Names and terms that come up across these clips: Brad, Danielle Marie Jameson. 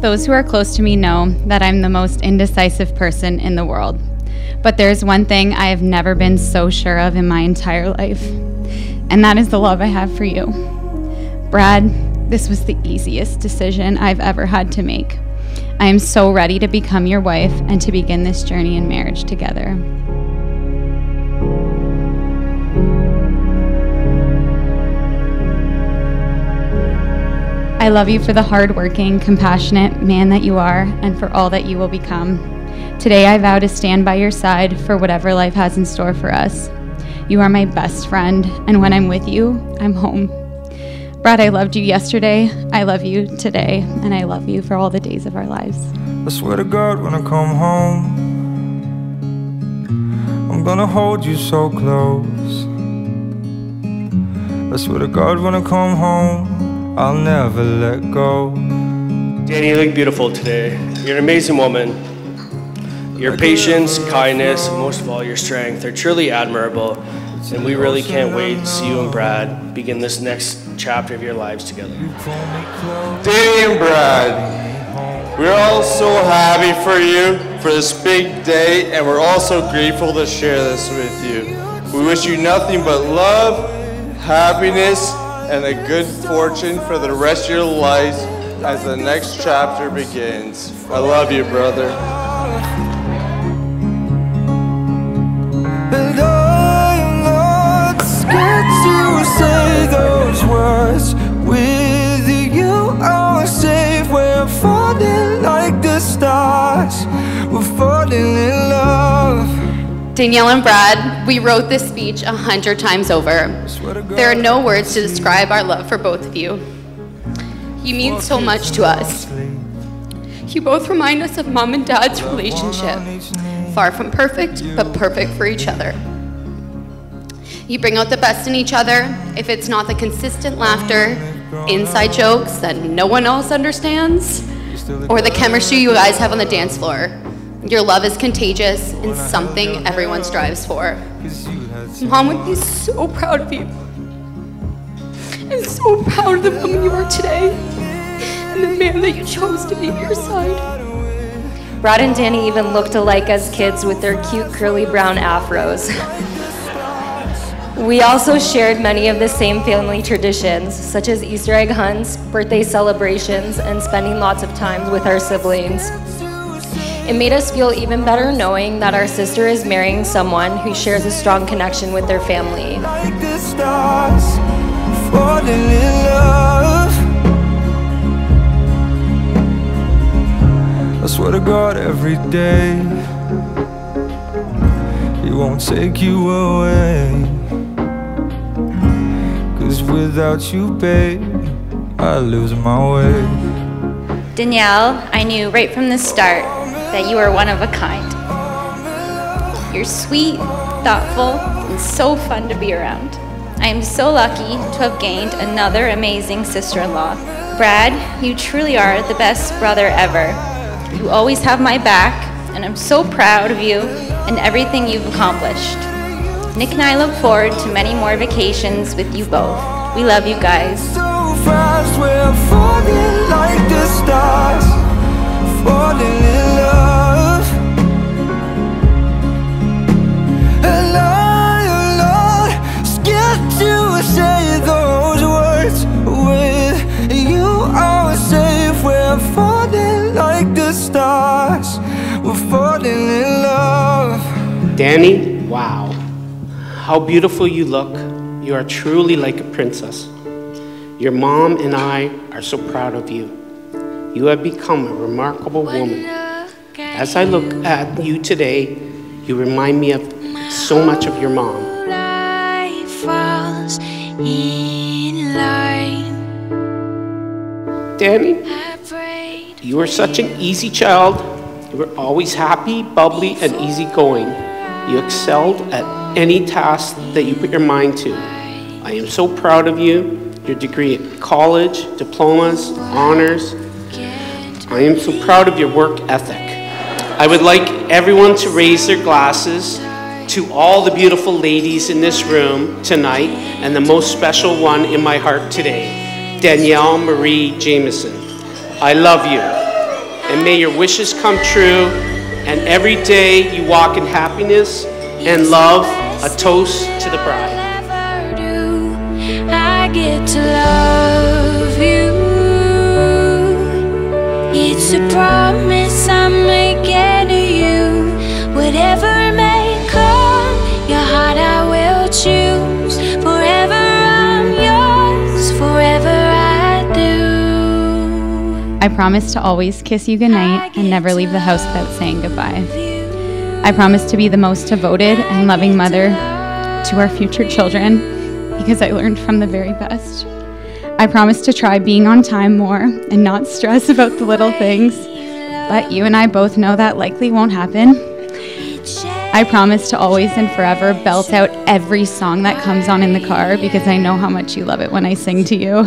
Those who are close to me know that I'm the most indecisive person in the world. But there's one thing I have never been so sure of in my entire life, and that is the love I have for you. Brad, this was the easiest decision I've ever had to make. I am so ready to become your wife and to begin this journey in marriage together. I love you for the hardworking, compassionate man that you are and for all that you will become. Today I vow to stand by your side for whatever life has in store for us. You are my best friend, and when I'm with you, I'm home. Brad, I loved you yesterday, I love you today, and I love you for all the days of our lives. I swear to God, when I come home, I'm gonna hold you so close. I swear to God, when I come home, I'll never let go. Danny, you look beautiful today. You're an amazing woman. Your patience, kindness, and most of all, your strength are truly admirable. And we really can't wait to see you and Brad begin this next chapter of your lives together. Danny and Brad, we're all so happy for you for this big day, and we're also grateful to share this with you. We wish you nothing but love, happiness, and a good fortune for the rest of your life as the next chapter begins. I love you, brother. And I am not scared to say those words. With you, I'm safe. We're falling like the stars. We're falling in love. Danielle and Brad, we wrote this speech 100 times over. There are no words to describe our love for both of you. You mean so much to us. You both remind us of Mom and Dad's relationship. Far from perfect, but perfect for each other. You bring out the best in each other. If it's not the consistent laughter, inside jokes that no one else understands, or the chemistry you guys have on the dance floor, your love is contagious and something everyone strives for. Mom would be so proud of you. I'm so proud of the woman you are today and the man that you chose to be at your side. Brad and Danny even looked alike as kids with their cute curly brown afros. We also shared many of the same family traditions, such as Easter egg hunts, birthday celebrations, and spending lots of time with our siblings. It made us feel even better knowing that our sister is marrying someone who shares a strong connection with their family. I swear to God, every day He won't take you away. Cause without you, babe, I lose my way. Danielle, I knew right from the start that you are one of a kind. You're sweet, thoughtful, and so fun to be around. I am so lucky to have gained another amazing sister-in-law. Brad, you truly are the best brother ever. You always have my back, and I'm so proud of you and everything you've accomplished. Nick and I look forward to many more vacations with you both. We love you guys. So fast, we're falling like the stars, falling in love. And I'm not scared to say those words. With you, I'm safe. We're falling like the stars. We're falling in love. Danny, wow. How beautiful you look. You are truly like a princess. Your mom and I are so proud of you. You have become a remarkable woman. As I look at you today, you remind me of so much of your mom. Danny, you were such an easy child. You were always happy, bubbly, and easygoing. You excelled at any task that you put your mind to. I am so proud of you, your degree at college, diplomas, honors. I am so proud of your work ethic. I would like everyone to raise their glasses to all the beautiful ladies in this room tonight and the most special one in my heart today, Danielle Marie Jameson. I love you. and may your wishes come true, and every day you walk in happiness and love. A toast to the bride. I get to love you. It's a promise I'm making to you. Whatever may come, your heart I will choose. Forever I'm yours, forever I do. I promise to always kiss you goodnight and never leave the house without saying goodbye. I promise to be the most devoted and loving mother to our future children, because I learned from the very best. I promise to try being on time more and not stress about the little things, but you and I both know that likely won't happen. I promise to always and forever belt out every song that comes on in the car, because I know how much you love it when I sing to you.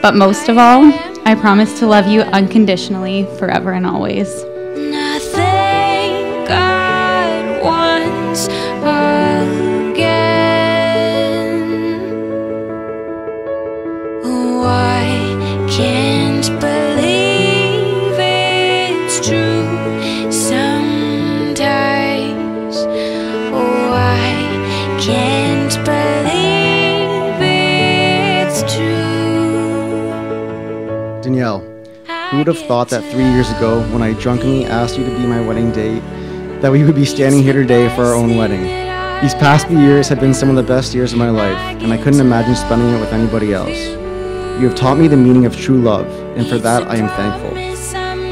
But most of all, I promise to love you unconditionally, forever and always. Danielle, who would have thought that 3 years ago, when I drunkenly asked you to be my wedding date, that we would be standing here today for our own wedding? These past few years have been some of the best years of my life, and I couldn't imagine spending it with anybody else. You have taught me the meaning of true love, and for that I am thankful.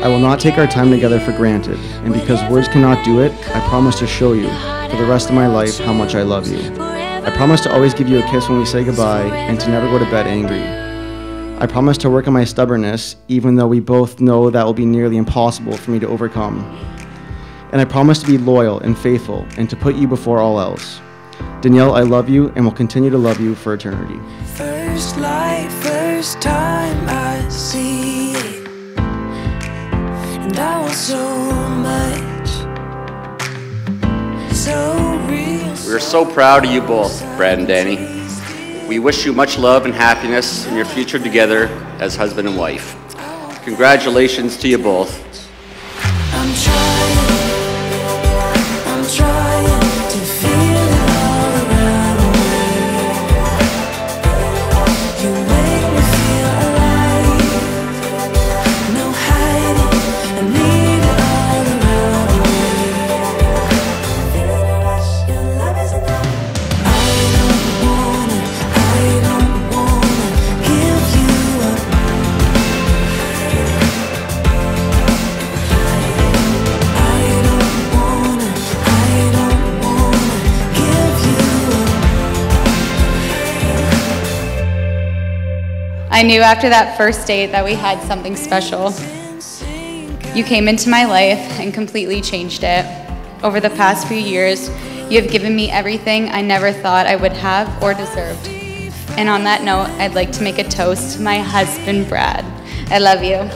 I will not take our time together for granted, and because words cannot do it, I promise to show you, for the rest of my life, how much I love you. I promise to always give you a kiss when we say goodbye, and to never go to bed angry. I promise to work on my stubbornness, even though we both know that will be nearly impossible for me to overcome. And I promise to be loyal and faithful, and to put you before all else. Danielle, I love you and will continue to love you for eternity. First light, first time I see it, and I want so much, so real. We are so proud of you both, Brad and Danny. We wish you much love and happiness in your future together as husband and wife. Congratulations to you both. I'm trying to feel it all around me. You make me feel alive. No hiding, I need it all around me. Your love is enough. I don't wanna give you up. I don't wanna give you up. I knew after that first date that we had something special. You came into my life and completely changed it. Over the past few years, you have given me everything I never thought I would have or deserved. And on that note, I'd like to make a toast to my husband, Brad. I love you.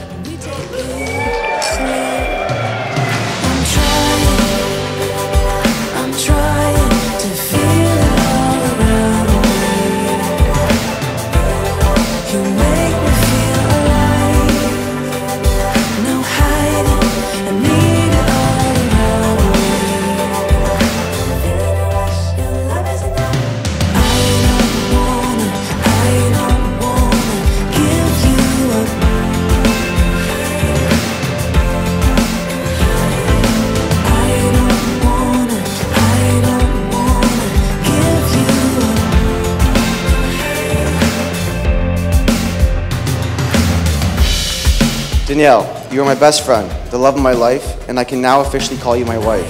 Danielle, you are my best friend, the love of my life, and I can now officially call you my wife.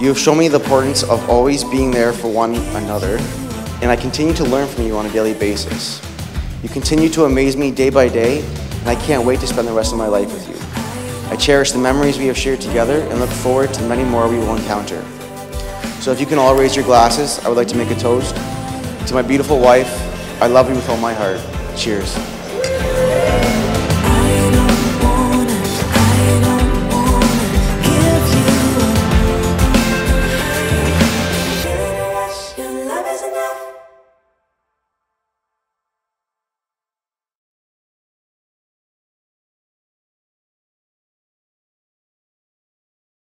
You have shown me the importance of always being there for one another, and I continue to learn from you on a daily basis. You continue to amaze me day by day, and I can't wait to spend the rest of my life with you. I cherish the memories we have shared together and look forward to many more we will encounter. So if you can all raise your glasses, I would like to make a toast to my beautiful wife. I love you with all my heart. Cheers.